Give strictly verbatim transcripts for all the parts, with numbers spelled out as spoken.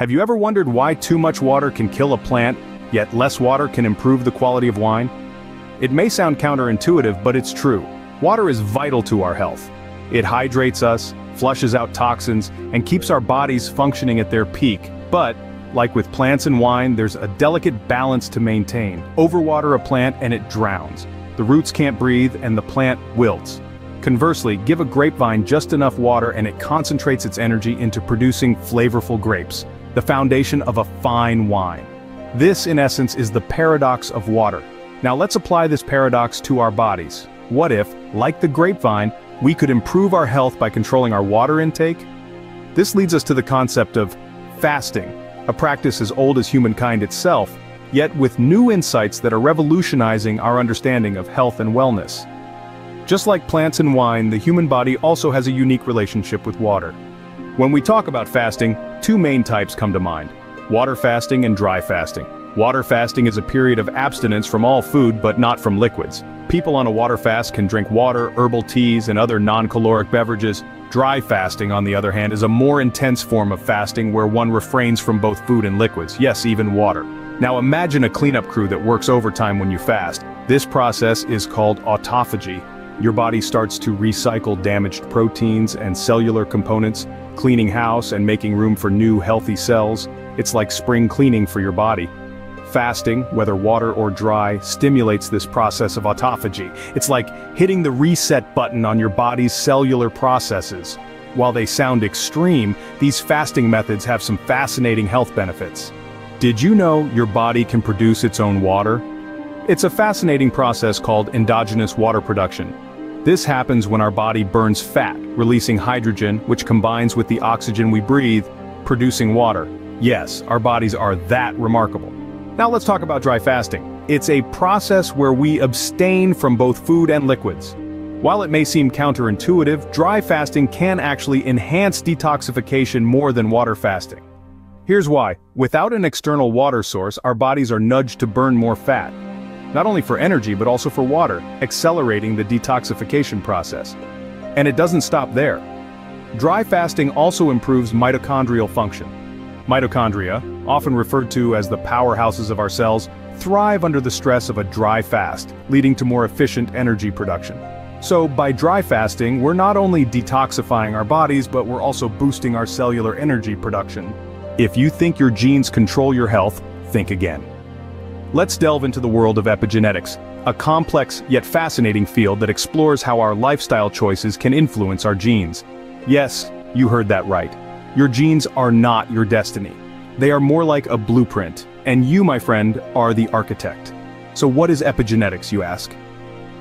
Have you ever wondered why too much water can kill a plant, yet less water can improve the quality of wine? It may sound counterintuitive, but it's true. Water is vital to our health. It hydrates us, flushes out toxins, and keeps our bodies functioning at their peak. But, like with plants and wine, there's a delicate balance to maintain. Overwater a plant and it drowns. The roots can't breathe and the plant wilts. Conversely, give a grapevine just enough water and it concentrates its energy into producing flavorful grapes, the foundation of a fine wine. This, in essence, is the paradox of water. Now let's apply this paradox to our bodies. What if, like the grapevine, we could improve our health by controlling our water intake? This leads us to the concept of fasting, a practice as old as humankind itself, yet with new insights that are revolutionizing our understanding of health and wellness. Just like plants and wine, the human body also has a unique relationship with water. When we talk about fasting, two main types come to mind: water fasting and dry fasting. Water fasting is a period of abstinence from all food but not from liquids. People on a water fast can drink water, herbal teas, and other non-caloric beverages. Dry fasting, on the other hand, is a more intense form of fasting where one refrains from both food and liquids, yes, even water. Now imagine a cleanup crew that works overtime when you fast. This process is called autophagy. Your body starts to recycle damaged proteins and cellular components, cleaning house and making room for new healthy cells. It's like spring cleaning for your body. Fasting, whether water or dry, stimulates this process of autophagy. It's like hitting the reset button on your body's cellular processes. While they sound extreme, these fasting methods have some fascinating health benefits. Did you know your body can produce its own water? It's a fascinating process called endogenous water production. This happens when our body burns fat, releasing hydrogen, which combines with the oxygen we breathe, producing water. Yes, our bodies are that remarkable. Now let's talk about dry fasting. It's a process where we abstain from both food and liquids. While it may seem counterintuitive, dry fasting can actually enhance detoxification more than water fasting. Here's why. Without an external water source, our bodies are nudged to burn more fat, not only for energy but also for water, accelerating the detoxification process. And it doesn't stop there. Dry fasting also improves mitochondrial function. Mitochondria, often referred to as the powerhouses of our cells, thrive under the stress of a dry fast, leading to more efficient energy production. So by dry fasting, we're not only detoxifying our bodies, but we're also boosting our cellular energy production. If you think your genes control your health, think again. Let's delve into the world of epigenetics, a complex yet fascinating field that explores how our lifestyle choices can influence our genes. Yes, you heard that right. Your genes are not your destiny. They are more like a blueprint, and you, my friend, are the architect. So what is epigenetics, you ask?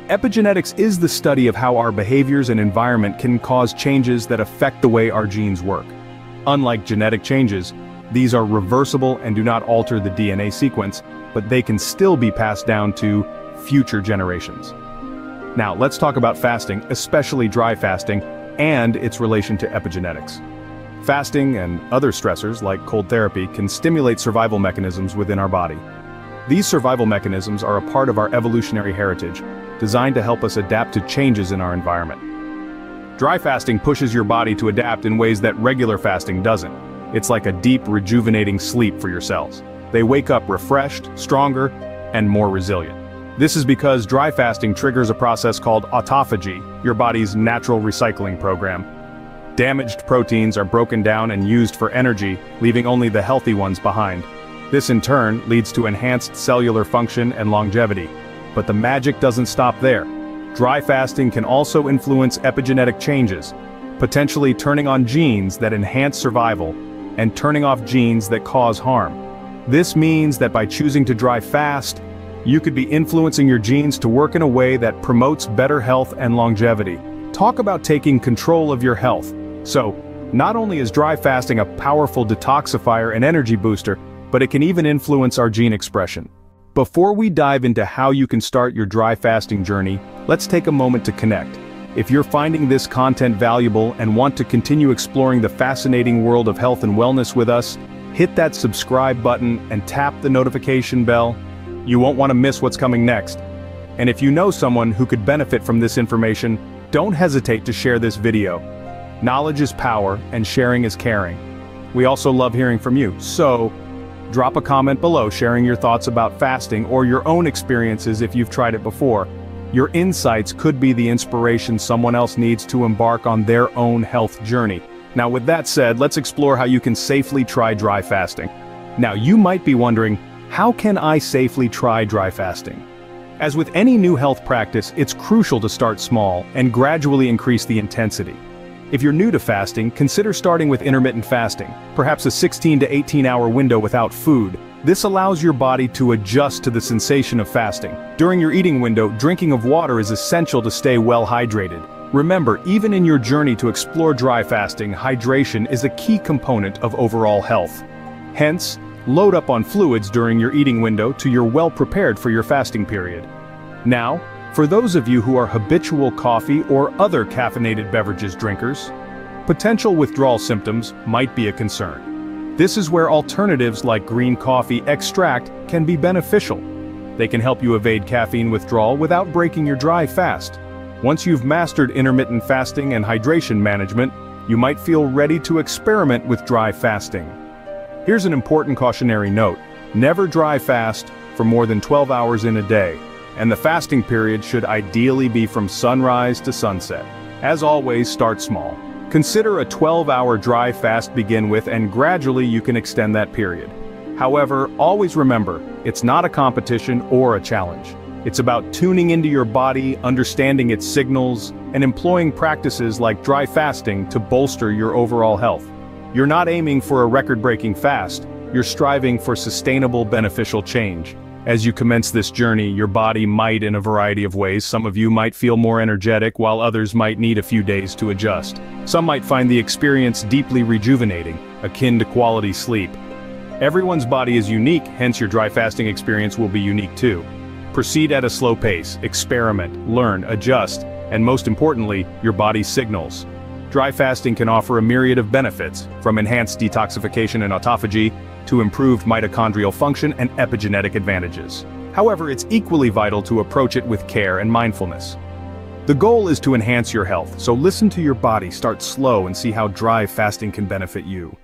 Epigenetics is the study of how our behaviors and environment can cause changes that affect the way our genes work. Unlike genetic changes, these are reversible and do not alter the D N A sequence, but they can still be passed down to future generations. Now, let's talk about fasting, especially dry fasting, and its relation to epigenetics. Fasting and other stressors, like cold therapy, can stimulate survival mechanisms within our body. These survival mechanisms are a part of our evolutionary heritage, designed to help us adapt to changes in our environment. Dry fasting pushes your body to adapt in ways that regular fasting doesn't. It's like a deep, rejuvenating sleep for your cells. They wake up refreshed, stronger, and more resilient. This is because dry fasting triggers a process called autophagy, your body's natural recycling program. Damaged proteins are broken down and used for energy, leaving only the healthy ones behind. This in turn leads to enhanced cellular function and longevity. But the magic doesn't stop there. Dry fasting can also influence epigenetic changes, potentially turning on genes that enhance survival and turning off genes that cause harm. This means that by choosing to dry fast, you could be influencing your genes to work in a way that promotes better health and longevity. Talk about taking control of your health. So, not only is dry fasting a powerful detoxifier and energy booster, but it can even influence our gene expression. Before we dive into how you can start your dry fasting journey, let's take a moment to connect. If you're finding this content valuable and want to continue exploring the fascinating world of health and wellness with us, hit that subscribe button and tap the notification bell. You won't want to miss what's coming next. And if you know someone who could benefit from this information, don't hesitate to share this video. Knowledge is power, and sharing is caring. We also love hearing from you, so drop a comment below sharing your thoughts about fasting or your own experiences if you've tried it before. Your insights could be the inspiration someone else needs to embark on their own health journey. Now with that said, let's explore how you can safely try dry fasting. Now you might be wondering, how can I safely try dry fasting? As with any new health practice, it's crucial to start small and gradually increase the intensity. If you're new to fasting, consider starting with intermittent fasting, perhaps a sixteen to eighteen hour window without food. This allows your body to adjust to the sensation of fasting. During your eating window, drinking of water is essential to stay well hydrated. Remember, even in your journey to explore dry fasting, hydration is a key component of overall health. Hence, load up on fluids during your eating window till you're well prepared for your fasting period. Now, for those of you who are habitual coffee or other caffeinated beverages drinkers, potential withdrawal symptoms might be a concern. This is where alternatives like green coffee extract can be beneficial. They can help you evade caffeine withdrawal without breaking your dry fast. Once you've mastered intermittent fasting and hydration management, you might feel ready to experiment with dry fasting. Here's an important cautionary note. Never dry fast for more than twelve hours in a day, and the fasting period should ideally be from sunrise to sunset. As always, start small. Consider a twelve hour dry fast begin with, and gradually you can extend that period. However, always remember, it's not a competition or a challenge. It's about tuning into your body, understanding its signals, and employing practices like dry fasting to bolster your overall health. You're not aiming for a record-breaking fast, you're striving for sustainable, beneficial change. As you commence this journey, your body might in a variety of ways. Some of you might feel more energetic, while others might need a few days to adjust. Some might find the experience deeply rejuvenating, akin to quality sleep. Everyone's body is unique, hence your dry fasting experience will be unique too. Proceed at a slow pace, experiment, learn, adjust, and most importantly, your body's signals. Dry fasting can offer a myriad of benefits, from enhanced detoxification and autophagy, to improved mitochondrial function and epigenetic advantages. However, it's equally vital to approach it with care and mindfulness. The goal is to enhance your health, so listen to your body, start slow, and see how dry fasting can benefit you.